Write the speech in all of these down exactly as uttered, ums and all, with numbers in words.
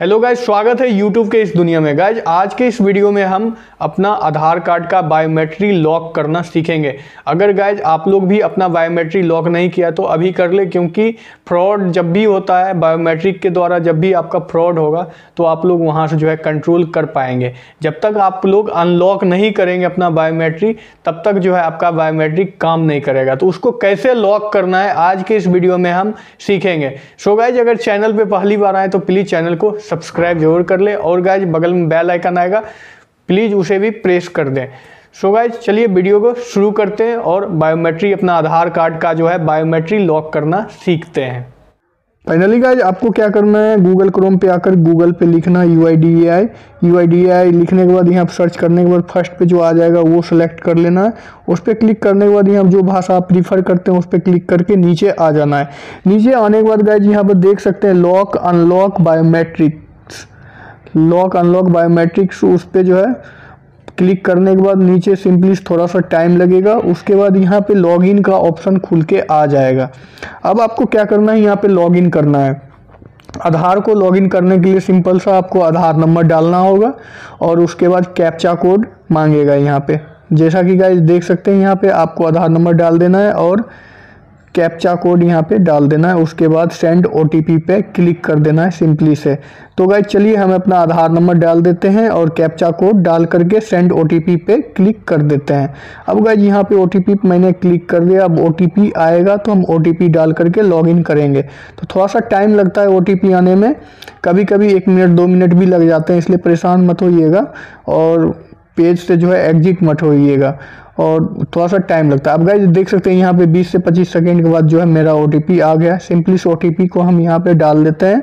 Hello guys, स्वागत है YouTube के इस दुनिया में। गाइज आज के इस वीडियो में हम अपना आधार कार्ड का बायोमेट्री लॉक करना सीखेंगे। अगर गाइज आप लोग भी अपना बायोमेट्री लॉक नहीं किया तो अभी कर ले, क्योंकि फ्रॉड जब भी होता है बायोमेट्रिक के द्वारा, जब भी आपका फ्रॉड होगा तो आप लोग वहां से जो है कंट्रोल कर पाएंगे। जब तक आप लोग अनलॉक नहीं करेंगे अपना बायोमेट्री तब तक जो है आपका बायोमेट्रिक काम नहीं करेगा। तो उसको कैसे लॉक करना है आज के इस वीडियो में हम सीखेंगे। सो गाइज अगर चैनल पर पहली बार आए तो प्लीज़ चैनल को सब्सक्राइब जरूर कर ले, और गाइज बगल में बेल आइकन आएगा प्लीज उसे भी प्रेस कर दें। सो गाइज चलिए वीडियो को शुरू करते हैं और बायोमेट्री अपना आधार कार्ड का जो है बायोमेट्री लॉक करना सीखते हैं। फाइनली गाइज आपको क्या करना है, गूगल क्रोम पे आकर गूगल पे लिखना U I D A I. U I D A I लिखने के बाद यहाँ सर्च करने के बाद फर्स्ट पे जो आ जाएगा वो सिलेक्ट कर लेना है। उस पर क्लिक करने के बाद यहाँ जो भाषा आप प्रीफर करते हैं उस पर क्लिक करके नीचे आ जाना है। नीचे आने के बाद गाइज यहाँ पर देख सकते हैं lock unlock biometrics, lock unlock biometrics, उस पर जो है क्लिक करने के बाद नीचे सिंपली थोड़ा सा टाइम लगेगा। उसके बाद यहाँ पे लॉगिन का ऑप्शन खुल के आ जाएगा। अब आपको क्या करना है, यहाँ पे लॉगिन करना है। आधार को लॉगिन करने के लिए सिंपल सा आपको आधार नंबर डालना होगा और उसके बाद कैप्चा कोड मांगेगा यहाँ पे। जैसा कि गाइस देख सकते हैं यहाँ पे आपको आधार नंबर डाल देना है और कैप्चा कोड यहाँ पे डाल देना है। उसके बाद सेंड ओ टी पी पे क्लिक कर देना है सिंपली से। तो गाइज चलिए हम अपना आधार नंबर डाल देते हैं और कैप्चा कोड डाल करके सेंड ओ टी पी पे क्लिक कर देते हैं। अब गाइज यहाँ पे ओ टी पी मैंने क्लिक कर दिया। अब ओ टी पी आएगा तो हम ओ टी पी डाल करके लॉगिन करेंगे। तो थोड़ा सा टाइम लगता है ओ टी पी आने में, कभी कभी एक मिनट दो मिनट भी लग जाते हैं, इसलिए परेशान मत होइएगा और पेज से जो है एग्जिट मत होइएगा, और थोड़ा सा टाइम लगता है। अब गाइज देख सकते हैं यहाँ पे बीस से पच्चीस सेकंड के बाद जो है मेरा ओ टी पी आ गया। सिंपली इस ओ टी पी को हम यहाँ पे डाल देते हैं।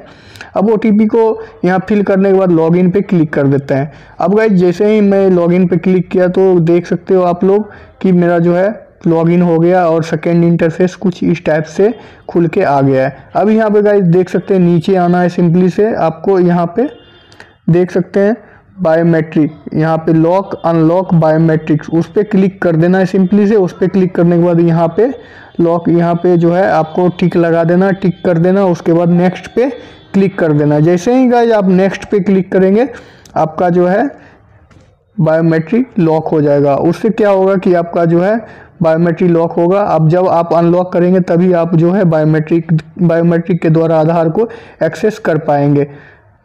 अब ओ टी पी को यहाँ फिल करने के बाद लॉगिन पे क्लिक कर देते हैं। अब गाइज जैसे ही मैं लॉगिन पे क्लिक किया तो देख सकते हो आप लोग कि मेरा जो है लॉगिन हो गया और सेकेंड इंटरफेस कुछ इस टाइप से खुल के आ गया है। अब यहाँ पर गाइज देख सकते हैं नीचे आना है सिंपली से, आपको यहाँ पर देख सकते हैं बायोमेट्रिक, यहाँ पे लॉक अनलॉक बायोमेट्रिक्स, उस पर क्लिक कर देना है सिंपली से। उस पर क्लिक करने के बाद यहाँ पे लॉक, यहाँ पे जो है आपको टिक लगा देना, टिक कर देना। उसके बाद नेक्स्ट पे क्लिक कर देना। जैसे ही गाइज आप नेक्स्ट पे क्लिक करेंगे आपका जो है बायोमेट्रिक लॉक हो जाएगा। उससे क्या होगा कि आपका जो है बायोमेट्रिक लॉक होगा। अब जब आप अनलॉक करेंगे तभी आप जो है बायोमेट्रिक बायोमेट्रिक के द्वारा आधार को एक्सेस कर पाएंगे।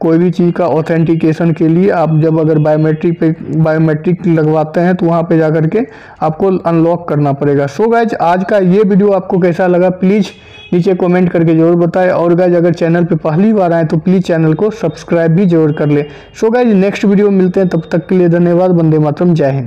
कोई भी चीज़ का ऑथेंटिकेशन के लिए आप जब अगर बायोमेट्रिक पे बायोमेट्रिक लगवाते हैं तो वहाँ पे जा करके आपको अनलॉक करना पड़ेगा। सो गाइज आज का ये वीडियो आपको कैसा लगा प्लीज़ नीचे कमेंट करके ज़रूर बताएं, और गाइज अगर चैनल पे पहली बार आएँ तो प्लीज़ चैनल को सब्सक्राइब भी जरूर कर लें। सो गाइज नेक्स्ट वीडियो मिलते हैं, तब तक के लिए धन्यवाद। वंदे मातरम, जय हिंद।